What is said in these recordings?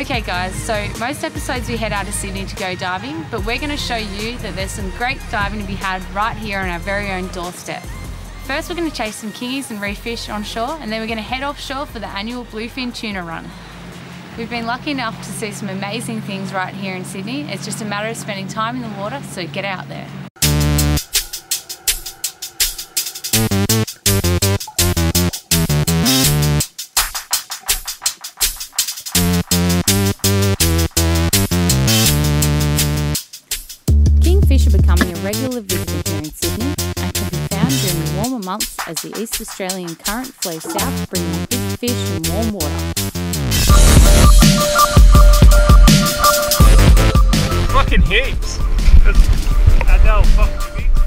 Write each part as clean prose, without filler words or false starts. Okay guys, so most episodes we head out of Sydney to go diving, but we're going to show you that there's some great diving to be had right here on our very own doorstep. First we're going to chase some kingies and reef fish on shore, and then we're going to head offshore for the annual bluefin tuna run. We've been lucky enough to see some amazing things right here in Sydney. It's just a matter of spending time in the water, so get out there. Kingfish are becoming a regular visitor here in Sydney and can be found during the warmer months as the East Australian current flows south, bringing big fish and warm water. Fucking heaps.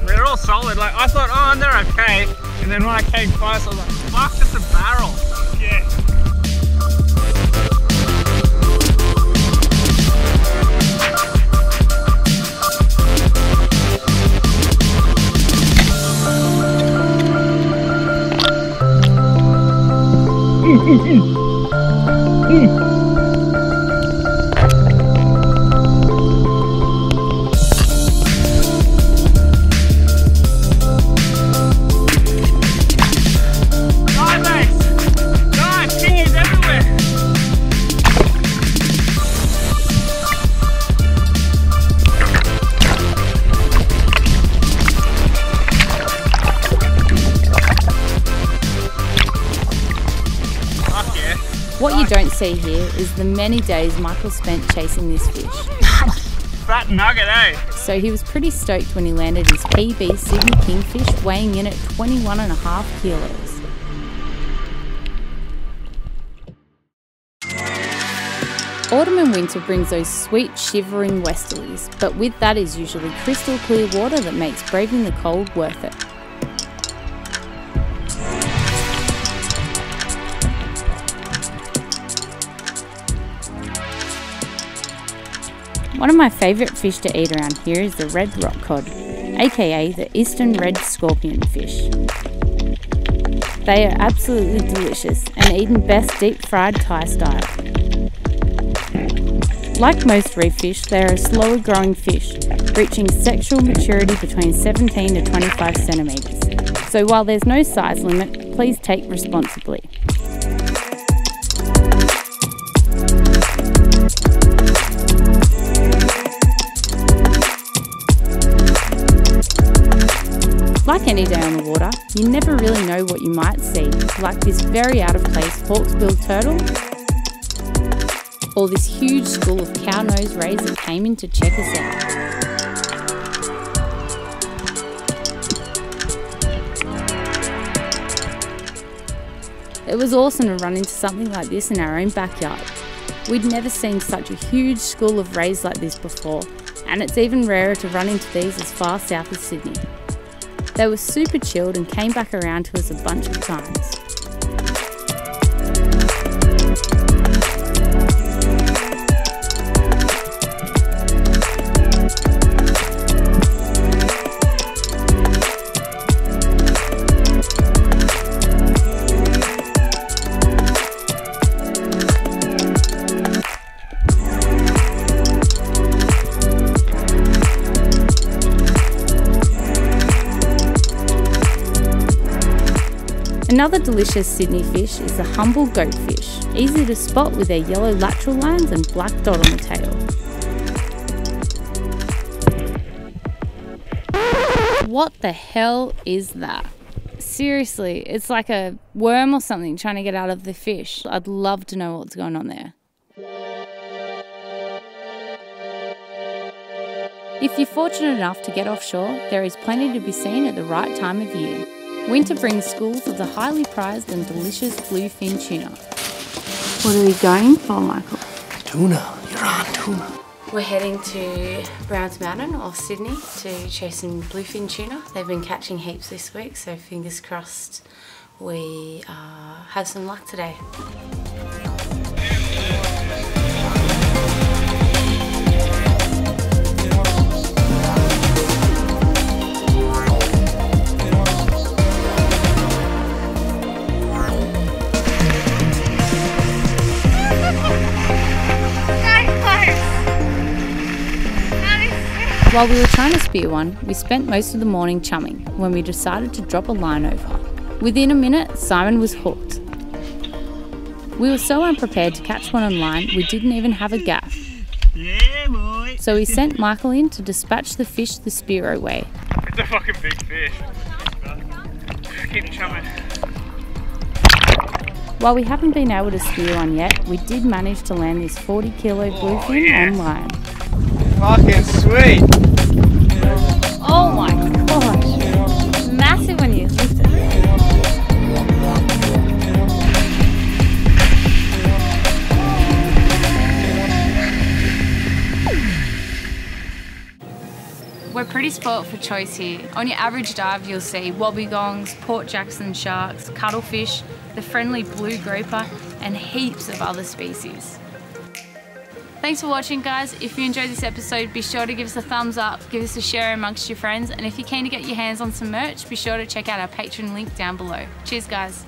They're all solid. Like, I thought, oh, they're okay. And then when I came close, I was like, fuck, it's a barrel. Yeah. What you don't see here is the many days Michael spent chasing this fish. Fat nugget, eh? So he was pretty stoked when he landed his PB Sydney kingfish, weighing in at 21.5 kilos. Autumn and winter brings those sweet shivering westerlies, but with that is usually crystal clear water that makes braving the cold worth it. One of my favourite fish to eat around here is the Red Rock Cod, aka the Eastern Red Scorpion fish. They are absolutely delicious and eaten best deep fried Thai style. Like most reef fish, they are a slower growing fish, reaching sexual maturity between 17 to 25 centimetres. So while there's no size limit, please take responsibly. Like any day on the water, you never really know what you might see, like this very out-of-place hawksbill turtle, or this huge school of cow-nose rays that came in to check us out. It was awesome to run into something like this in our own backyard. We'd never seen such a huge school of rays like this before, and it's even rarer to run into these as far south as Sydney. They were super chilled and came back around to us a bunch of times. Another delicious Sydney fish is the humble goatfish, easy to spot with their yellow lateral lines and black dot on the tail. What the hell is that? Seriously, it's like a worm or something trying to get out of the fish. I'd love to know what's going on there. If you're fortunate enough to get offshore, there is plenty to be seen at the right time of year. Winter brings schools of the highly prized and delicious bluefin tuna. What are we going for, Michael? Tuna. You're on tuna. We're heading to Browns Mountain or Sydney to chase some bluefin tuna. They've been catching heaps this week, so fingers crossed we have some luck today. While we were trying to spear one, we spent most of the morning chumming when we decided to drop a line over. Within a minute, Simon was hooked. We were so unprepared to catch one on line, we didn't even have a gaff. Yeah, boy. So we sent Michael in to dispatch the fish the Spiro way. It's a fucking big fish. Keep chumming. While we haven't been able to spear one yet, we did manage to land this 40 kilo bluefin on line. Fucking sweet! Oh my gosh! Massive when you lift it. We're pretty spoilt for choice here. On your average dive you'll see wobbegongs, Port Jackson sharks, cuttlefish, the friendly blue grouper and heaps of other species. Thanks for watching guys. If you enjoyed this episode, be sure to give us a thumbs up, give us a share amongst your friends, and if you're keen to get your hands on some merch, be sure to check out our Patreon link down below. Cheers guys.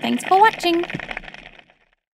Thanks for watching.